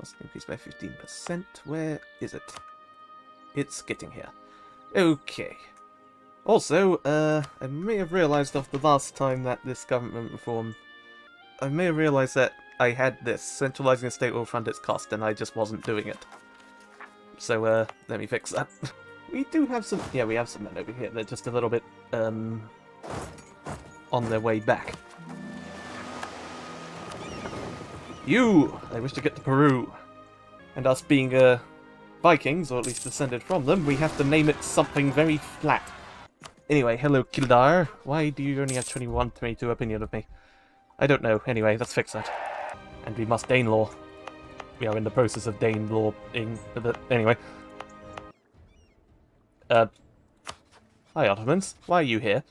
Cost increased by 15%. Where is it? It's getting here. Okay. Also, I may have realised after the last time that this government reform... I may have realised that I had this. Centralising the state will front its cost, and I just wasn't doing it. So, let me fix that. We do have some... Yeah, we have some men over here. They're just a little bit, on their way back. You! I wish to get to Peru. And us being, Vikings, or at least descended from them, we have to name it something very flat. Anyway, hello Kildar. Why do you only have 21, 22 opinion of me? I don't know. Anyway, let's fix that. And we must Dane Law. We are in the process of Dane Law-ing. Anyway. Hi Ottomans. Why are you here?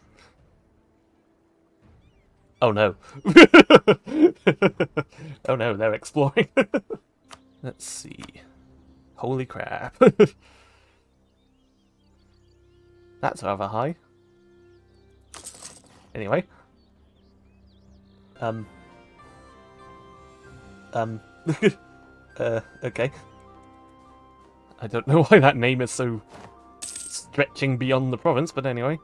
Oh no. Oh no, they're exploring. Let's see. Holy crap. That's rather high. Anyway. Okay. I don't know why that name is so stretching beyond the province, but anyway.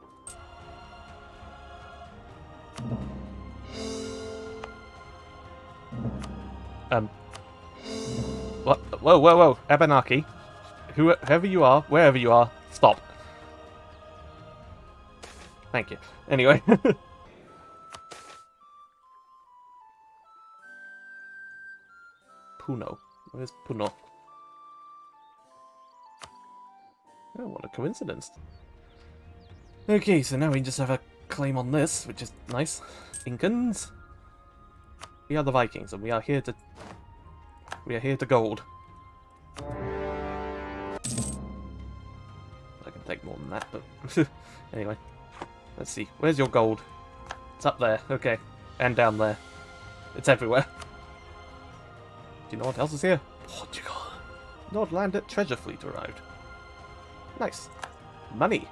What? Whoa, whoa, whoa, Ebenaki. Whoever you are, wherever you are, stop. Thank you. Anyway. Puno. Where's Puno? Oh, what a coincidence. Okay, so now we just have a claim on this, which is nice. Incans. We are the Vikings, and we are here to... We are here to gold. I can take more than that, but... Anyway. Let's see. Where's your gold? It's up there. Okay. And down there. It's everywhere. Do you know what else is here? Portugal. Nordlander treasure fleet arrived. Nice. Money.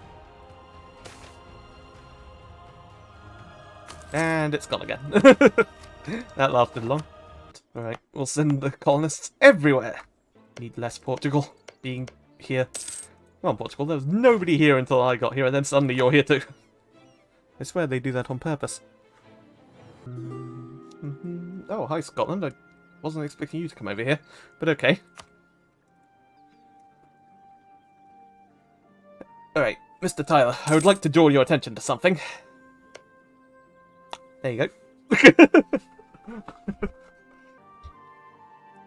And it's gone again. That lasted long. Alright, we'll send the colonists everywhere. Need less Portugal being here. Come on, Portugal. There was nobody here until I got here, and then suddenly you're here too. I swear they do that on purpose. Oh, hi Scotland. I wasn't expecting you to come over here, but okay. Alright, Mr. Tyler, I would like to draw your attention to something. There you go.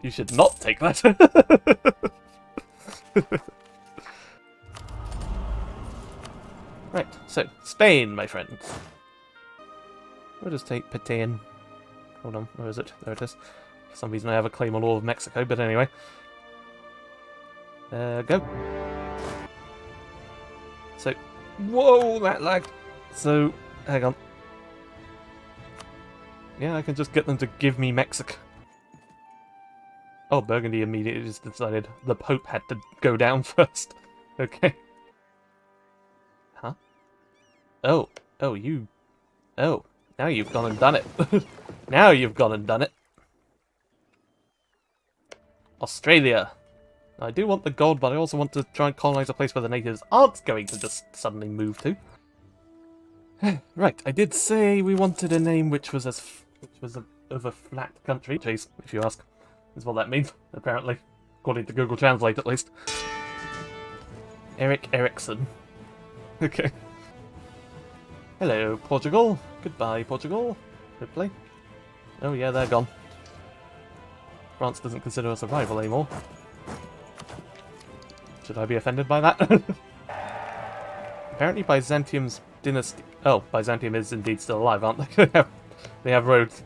You should not take that. Right, so, Spain, my friends. We'll just take Patain. Hold on, where is it? There it is. For some reason I have a claim on all of Mexico, but anyway. Go. So, whoa, that lagged. So, hang on. Yeah, I can just get them to give me Mexico. Oh, Burgundy immediately just decided the Pope had to go down first. Okay. Huh? Oh. Oh, you... Oh. Now you've gone and done it. Now you've gone and done it. Australia. I do want the gold, but I also want to try and colonize a place where the natives aren't going to just suddenly move to. Right, I did say we wanted a name which was as of a flat country. Jeez, if you ask, is what that means, apparently. According to Google Translate, at least. Eric Ericsson. Okay. Hello, Portugal. Goodbye, Portugal. Hopefully. Oh yeah, they're gone. France doesn't consider us a rival anymore. Should I be offended by that? Apparently Byzantium's dynasty... Oh, Byzantium is indeed still alive, aren't they? They have roads.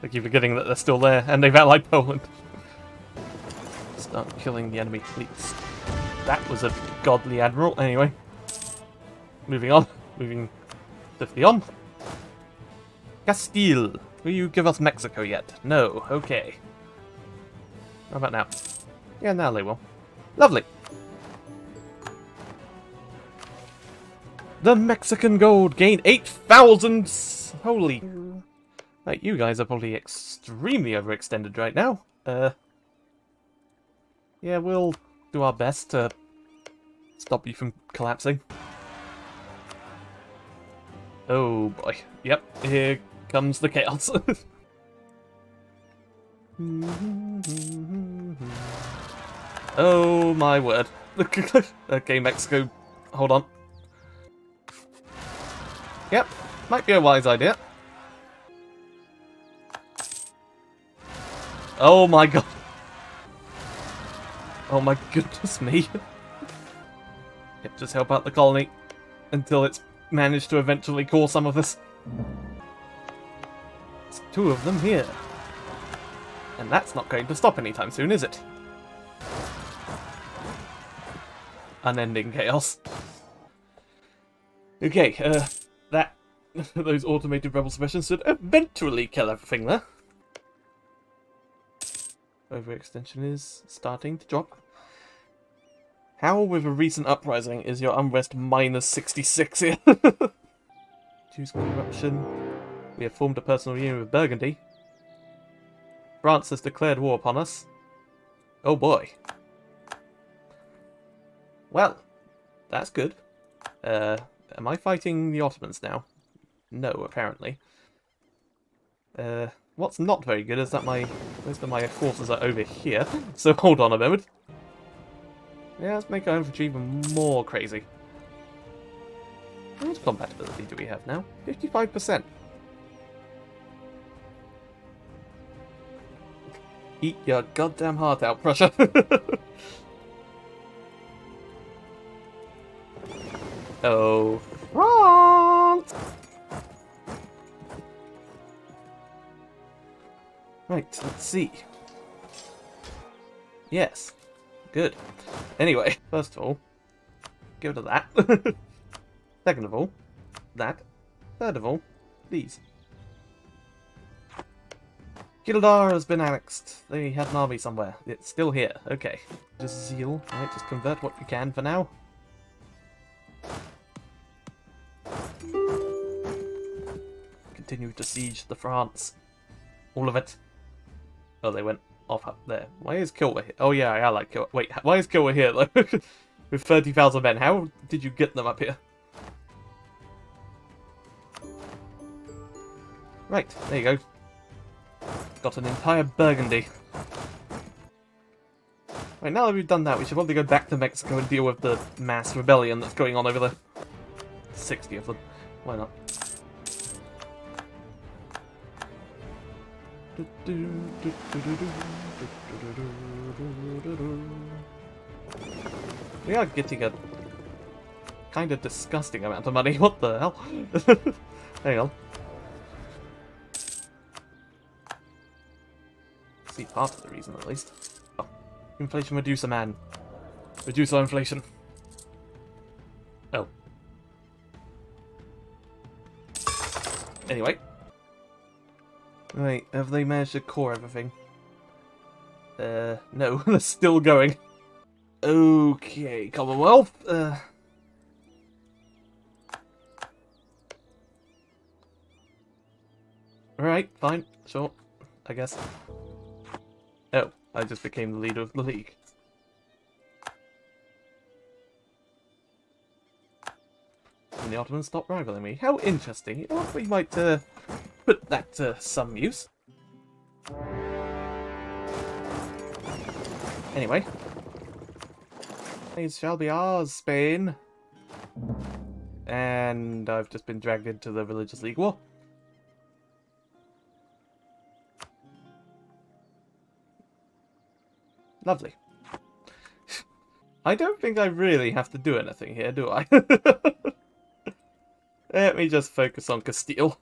They keep forgetting that they're still there, and they've allied Poland. Start killing the enemy fleets. That was a godly admiral. Anyway. Moving on. Moving swiftly on. Castile. Will you give us Mexico yet? No. Okay. How about now? Yeah, now they will. Lovely. The Mexican gold gained 8,000! Holy... Right, you guys are probably extremely overextended right now. Yeah, we'll do our best to stop you from collapsing. Oh boy. Yep, here comes the chaos. Oh my word. Okay, Mexico, hold on. Yep, might be a wise idea. Oh my god. Oh my goodness me. Yep, just help out the colony until it's managed to eventually call some of us. There's two of them here. And that's not going to stop anytime soon, is it? Unending chaos. Okay, that... those automated rebel suppressions should eventually kill everything there. Overextension is starting to drop. How, with a recent uprising, is your unrest minus 66 here? Choose corruption. We have formed a personal union with Burgundy. France has declared war upon us. Oh boy. Well, that's good. Am I fighting the Ottomans now? No, apparently. What's not very good is that my most of my forces are over here, so hold on a moment. Yeah, let's make our infantry even more crazy. How much compatibility do we have now? 55%. Eat your goddamn heart out, Prussia. Oh, France! Right, let's see. Yes. Good. Anyway, first of all, give it to that. Second of all, that. Third of all, these. Kildar has been annexed. They had an army somewhere. It's still here. Okay. Just zeal. Right, just convert what you can for now. Continue to siege the France. All of it. Oh, they went off up there. Why is Kilwa here? Oh yeah, I like Kilwa. Wait, why is Kilwa here though? With 30,000 men, how did you get them up here? Right, there you go. Got an entire Burgundy. Right, now that we've done that, we should probably go back to Mexico and deal with the mass rebellion that's going on over there. 60 of them. Why not? We are getting a kind of disgusting amount of money. What the hell? Hang on. See, part of the reason at least. Oh, inflation reducer man. Reduce our inflation. Oh. Anyway. Right, have they managed to core everything? No, they're still going. Okay, Commonwealth, Alright, fine, sure, I guess. Oh, I just became the leader of the League. And the Ottomans stopped rivaling me. How interesting. You know what, we might, put that to some use. Anyway. These shall be ours, Spain. And I've just been dragged into the Religious League War. Lovely. I don't think I really have to do anything here, do I? Let me just focus on Castile.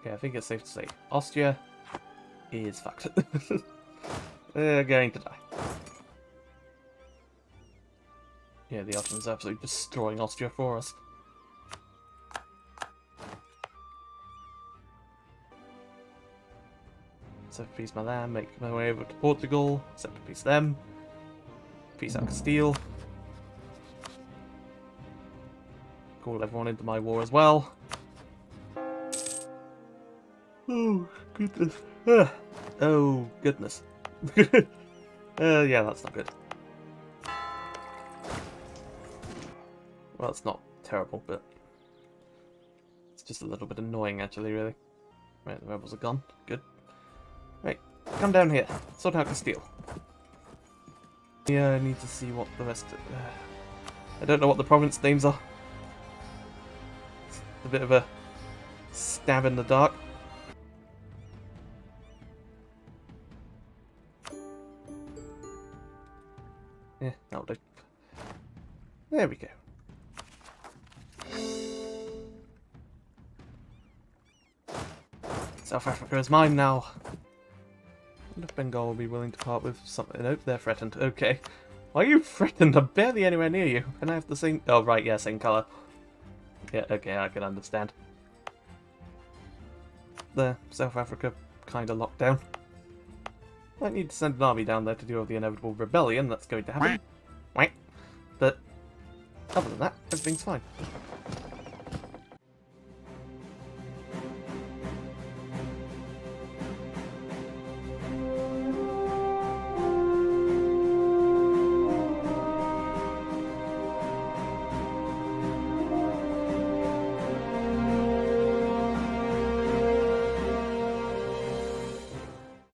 Okay, I think it's safe to say Austria is fucked. They're going to die. Yeah, the Ottomans are absolutely destroying Austria for us. So peace my land, make my way over to Portugal, set to peace them. Peace out Castile. Call everyone into my war as well. Oh, goodness. Oh, goodness. Yeah, that's not good. Well, it's not terrible, but it's just a little bit annoying, actually, really. Right, the rebels are gone. Good. Right, come down here. Sort out the steel. Yeah, I need to see what the rest of... I don't know what the province names are. It's a bit of a stab in the dark. Yeah, that'll do. There we go. South Africa is mine now. I wonder if Bengal will be willing to part with something. Nope, they're threatened. Okay. Why are you threatened? I'm barely anywhere near you. And I have the same... Oh, right, yeah, same colour. Yeah, okay, I can understand. There, South Africa kind of locked down. I need to send an army down there to deal with the inevitable rebellion that's going to happen. But other than that, everything's fine.